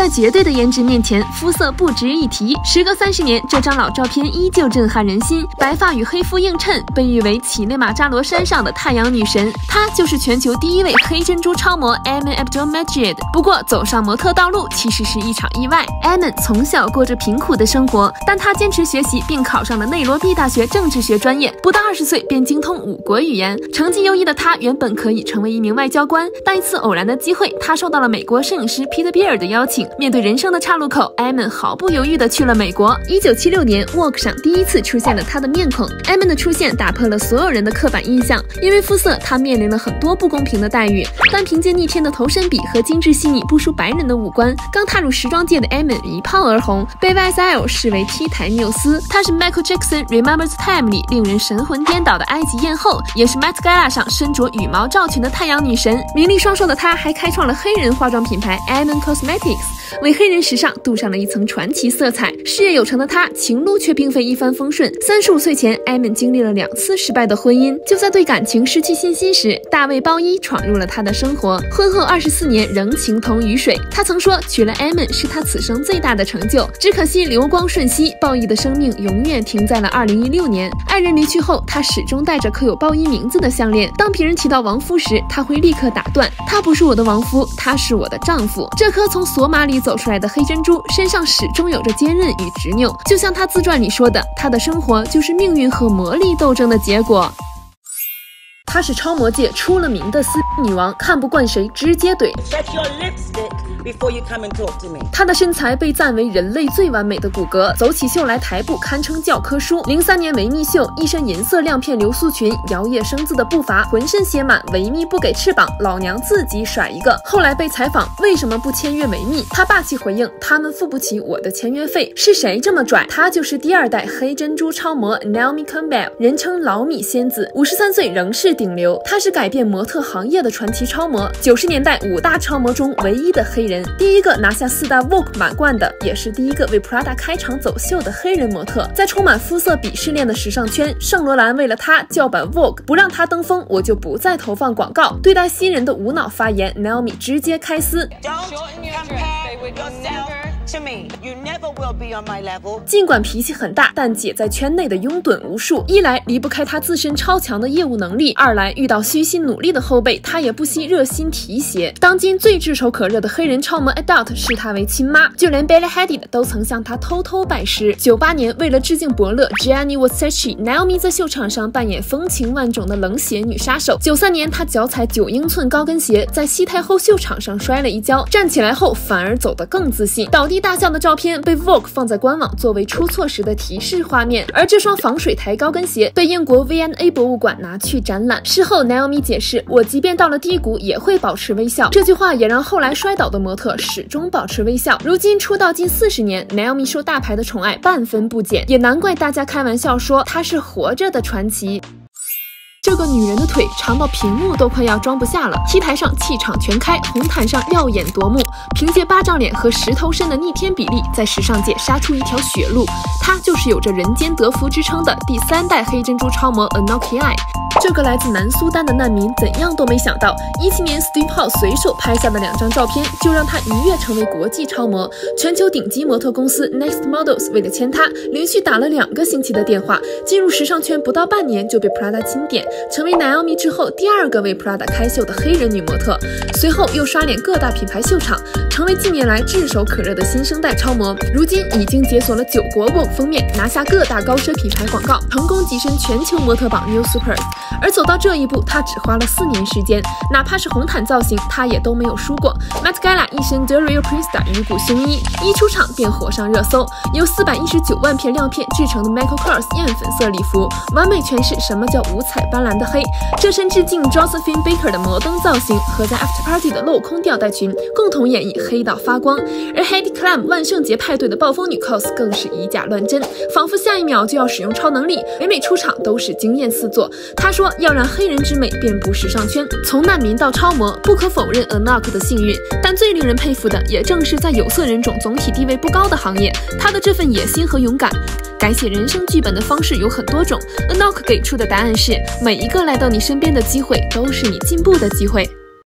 在绝对的颜值面前，肤色不值一提。时隔30年，这张老照片依旧震撼人心，白发与黑肤映衬，被誉为乞力马扎罗山上的太阳女神。她就是全球第1位黑珍珠超模 Emin Cosmetics。不过，走上模特道路其实是一场意外。Emin 从小过着贫苦的生活，但她坚持学习，并考上了内罗毕大学政治学专业。不到20岁便精通5国语言，成绩优异的她原本可以成为一名外交官，但一次偶然的机会，她受到了美国摄影师 Peter Bell 的邀请。面对人生的岔路口 ，Emin 毫不犹豫地去了美国。1976年 ，Vogue 上第一次出现了她的面孔。Emin 的出现打破了所有人的刻板印象，因为肤色，她面临了很多不公平的待遇。但凭借逆天的头身比和精致细腻不输白人的五官，刚踏入时装界的 Emin 一炮而红，被 YSL 视为T台缪斯。她是 Michael Jackson Remember the Time 里令人神魂颠倒的埃及艳后，也是 Met Gala 上身着羽毛罩裙的太阳女神。名利双收的她，还开创了黑人化妆品牌 Emin Cosmetics。 为黑人时尚镀上了一层传奇色彩。事业有成的她，情路却并非一帆风顺。35岁前 ，Emin 经历了2次失败的婚姻。就在对感情失去信心时，大卫鲍伊闯入了她的生活。婚后24年仍情同鱼水。她曾说，娶了 Emin 是她此生最大的成就。只可惜流光瞬息，鲍伊的生命永远停在了2016年。爱人离去后，她始终戴着刻有鲍伊名字的项链。当别人提到亡夫时，她会立刻打断：“他不是我的亡夫，他是我的丈夫。”这颗从索马里走出来的黑珍珠身上始终有着坚韧与执拗，就像她自传里说的，她的生活就是命运和魔力斗争的结果。 她是超模界出了名的撕逼女王，看不惯谁直接怼。她的身材被赞为人类最完美的骨骼，走起秀来台步堪称教科书。03年维密秀，一身银色亮片流苏裙，摇曳生姿的步伐，浑身写满“维密不给翅膀，老娘自己甩一个”。后来被采访为什么不签约维密，她霸气回应：“他们付不起我的签约费。”是谁这么拽？她就是第2代黑珍珠超模 Naomi Campbell， 人称老米仙子，53岁仍是 顶流，她是改变模特行业的传奇超模，90年代5大超模中唯一的黑人，第一个拿下4大 Vogue 满贯的，也是第一个为 Prada 开场走秀的黑人模特。在充满肤色鄙视链的时尚圈，圣罗兰为了她叫板 Vogue， 不让她登峰，我就不再投放广告。对待新人的无脑发言 ，Naomi 直接开撕。 尽管脾气很大，但姐在圈内的拥趸无数。1来离不开她自身超强的业务能力，2来遇到虚心努力的后辈，她也不惜热心提携。当今最炙手可热的黑人超模 Adult 视她为亲妈，就连 Bella Hadid 都曾向她偷偷拜师。98年，为了致敬伯乐 Gianni Versace，Naomi 在秀场上扮演风情万种的冷血女杀手。93年，她脚踩9英寸高跟鞋，在西太后秀场上摔了一跤，站起来后反而走得更自信，倒地 大笑的照片被 Vogue 放在官网作为出错时的提示画面，而这双防水台高跟鞋被英国 V&A 博物馆拿去展览。事后 ，Naomi 解释：“我即便到了低谷，也会保持微笑。”这句话也让后来摔倒的模特始终保持微笑。如今出道近40年 ，Naomi 受大牌的宠爱半分不减，也难怪大家开玩笑说她是活着的传奇。 这个女人的腿长到屏幕都快要装不下了。T台上气场全开，红毯上耀眼夺目，凭借巴掌脸和石头身的逆天比例，在时尚界杀出一条血路。她就是有着“人间德芙”之称的第3代黑珍珠超模 Anok。 这个来自南苏丹的难民怎样都没想到，17年 Steve Paul 随手拍下的2张照片，就让她一跃成为国际超模。全球顶级模特公司 Next Models 为了签她，连续打了2个星期的电话。进入时尚圈不到半年就被 Prada 钦点，成为 Naomi 之后第2个为 Prada 开秀的黑人女模特。随后又刷脸各大品牌秀场，成为近年来炙手可热的新生代超模。如今已经解锁了9国 Vogue 封面，拿下各大高奢品牌广告，成功跻身全球模特榜 New Super。 而走到这一步，她只花了4年时间，哪怕是红毯造型，她也都没有输过。Met Gala 一身 The Real Prada 鱼骨胸衣，一出场便火上热搜。由419万片亮片制成的 Michael Kors 艳粉色礼服，完美诠释什么叫五彩斑斓的黑。这身致敬 Josephine Baker 的摩登造型和在 After Party 的镂空吊带裙，共同演绎黑到发光。而 Heidi Klum 万圣节派对的暴风女 cos 更是以假乱真，仿佛下一秒就要使用超能力，每出场都是惊艳四座。她说 要让黑人之美遍布时尚圈，从难民到超模，不可否认 Anok 的幸运，但最令人佩服的，也正是在有色人种总体地位不高的行业，她的这份野心和勇敢。 改写人生剧本的方式有很多种 ，Anok 给出的答案是：每一个来到你身边的机会，都是你进步的机会。